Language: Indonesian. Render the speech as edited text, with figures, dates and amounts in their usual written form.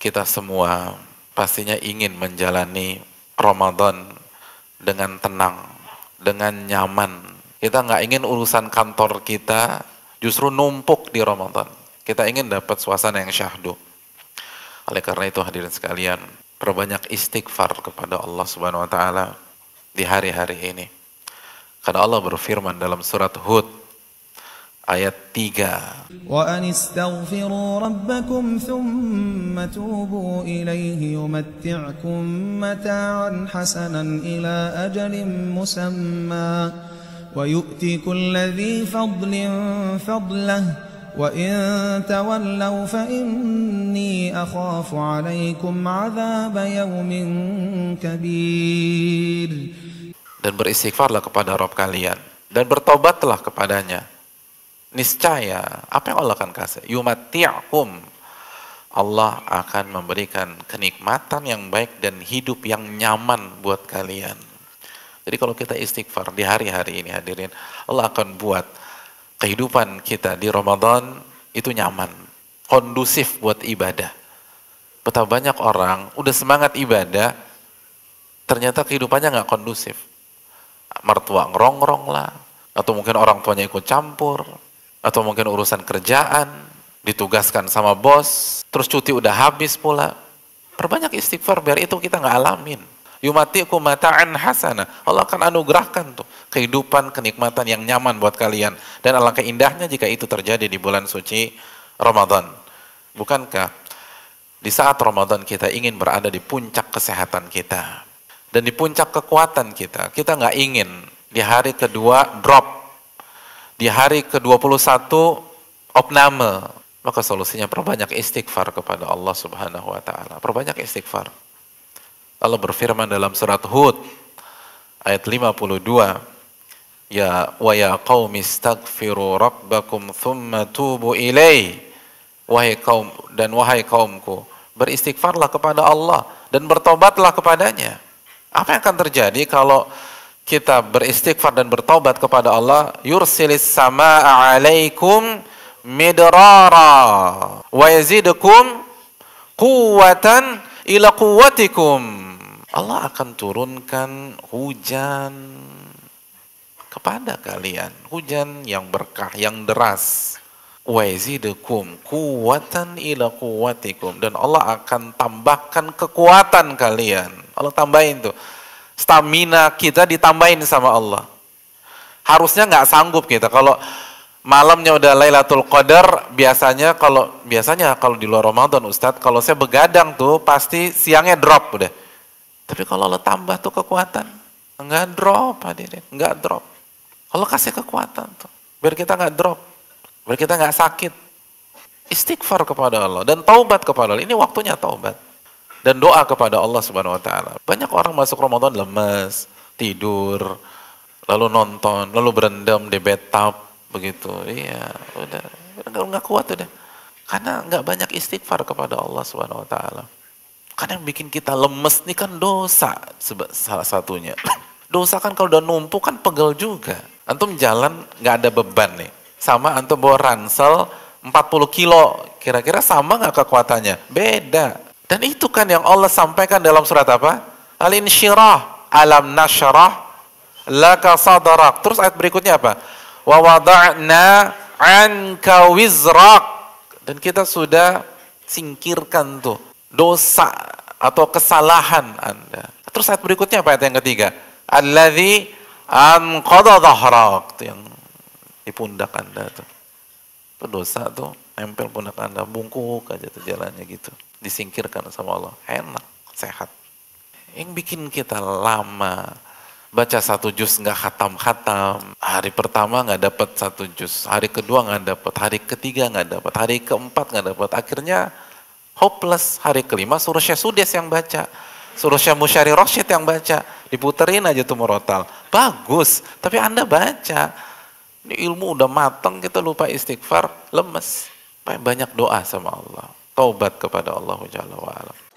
kita semua pastinya ingin menjalani Ramadan dengan tenang, dengan nyaman. Kita nggak ingin urusan kantor kita justru numpuk di Ramadan. Kita ingin dapat suasana yang syahdu. Oleh karena itu hadirin sekalian, perbanyak istighfar kepada Allah Subhanahu wa taala di hari-hari ini. Karena Allah berfirman dalam surat Hud ayat 3. Wa anistaghfiru rabbakum thumma tubu ilaihi yumatti'kum mata'an hasanan ila ajalin musamma wa yu'ti kulli dhi fadlin fadlahu wa in tawallaw fa inni akhafu 'alaikum 'adzaba yawmin kabir. Dan beristighfarlah kepada Rabb kalian dan bertobatlah kepadanya. Niscaya, apa yang Allah akan kasih? Yumatti'kum. Allah akan memberikan kenikmatan yang baik dan hidup yang nyaman buat kalian. Jadi kalau kita istighfar di hari-hari ini hadirin, Allah akan buat kehidupan kita di Ramadan itu nyaman, kondusif buat ibadah. Betapa banyak orang udah semangat ibadah, ternyata kehidupannya nggak kondusif. Mertua ngerongrong lah, atau mungkin orang tuanya ikut campur, atau mungkin urusan kerjaan, ditugaskan sama bos, terus cuti udah habis pula. Perbanyak istighfar biar itu kita nggak alamin. Yumatikum mata'an hasana. Allah akan anugerahkan tuh kehidupan, kenikmatan yang nyaman buat kalian. Dan alangkah indahnya jika itu terjadi di bulan suci Ramadan. Bukankah di saat Ramadan kita ingin berada di puncak kesehatan kita dan di puncak kekuatan kita. Kita nggak ingin di hari kedua drop. Di hari ke-21 opname, maka solusinya perbanyak istighfar kepada Allah Subhanahu wa taala. Perbanyak istighfar. Allah berfirman dalam surat Hud ayat 52, ya wa ya qaumi istaghfiru rabbakum thumma tubu ilaihi. Wahai kaum dan wahai kaumku, beristighfarlah kepada Allah dan bertobatlah kepadanya. Apa yang akan terjadi kalau kita beristighfar dan bertobat kepada Allah? Yursilis samaa 'alaikum midrara wa yazidukum quwwatan ila quwwatikum. Allah akan turunkan hujan kepada kalian, hujan yang berkah, yang deras. Wa yazidukum quwwatan ila quwwatikum, dan Allah akan tambahkan kekuatan kalian. Allah tambahin tuh stamina kita, ditambahin sama Allah. Harusnya nggak sanggup kita kalau malamnya udah Lailatul Qadar. Biasanya kalau di luar Ramadan Ustadz, kalau saya begadang tuh pasti siangnya drop udah. Tapi kalau Allah tambah tuh kekuatan, nggak drop hadirin, nggak drop. Allah kasih kekuatan tuh biar kita nggak drop, biar kita nggak sakit. Istighfar kepada Allah dan taubat kepada Allah. Ini waktunya taubat dan doa kepada Allah Subhanahu wa taala. Banyak orang masuk Ramadan lemes, tidur, lalu nonton, lalu berendam di bathtub begitu. Iya, udah enggak kuat udah. Karena enggak banyak istighfar kepada Allah Subhanahu wa taala. Karena yang bikin kita lemes nih kan dosa salah satunya. Dosa kan kalau udah numpuk kan pegel juga. Antum jalan enggak ada beban nih. Sama antum bawa ransel 40 kilo, kira-kira sama enggak kekuatannya? Beda. Dan itu kan yang Allah sampaikan dalam surat apa? Al-Insyirah, alam nasyrah laka sadrak. Terus ayat berikutnya apa? Wa wada'na 'anka wizrak. Dan kita sudah singkirkan tuh dosa atau kesalahan Anda. Terus ayat berikutnya apa? Ayat yang ketiga. Allazi anqadha dhahrak. Itu yang di pundak Anda tuh. Itu dosa tuh, nempel pundak Anda, bungkuk aja tuh jalannya gitu. Disingkirkan sama Allah, enak, sehat. Yang bikin kita lama baca satu juz nggak khatam-khatam, hari pertama nggak dapat satu juz, hari kedua nggak dapat, hari ketiga nggak dapat, hari keempat nggak dapat, akhirnya hopeless. Hari kelima suruh Syekh Sudes yang baca, suruh Syekh Musyari Rosyid yang baca, diputerin aja tuh murotal, bagus, tapi Anda baca, ini ilmu udah matang, kita lupa istighfar, lemes. Banyak doa sama Allah, taubat kepada Allah Jalla wa'ala.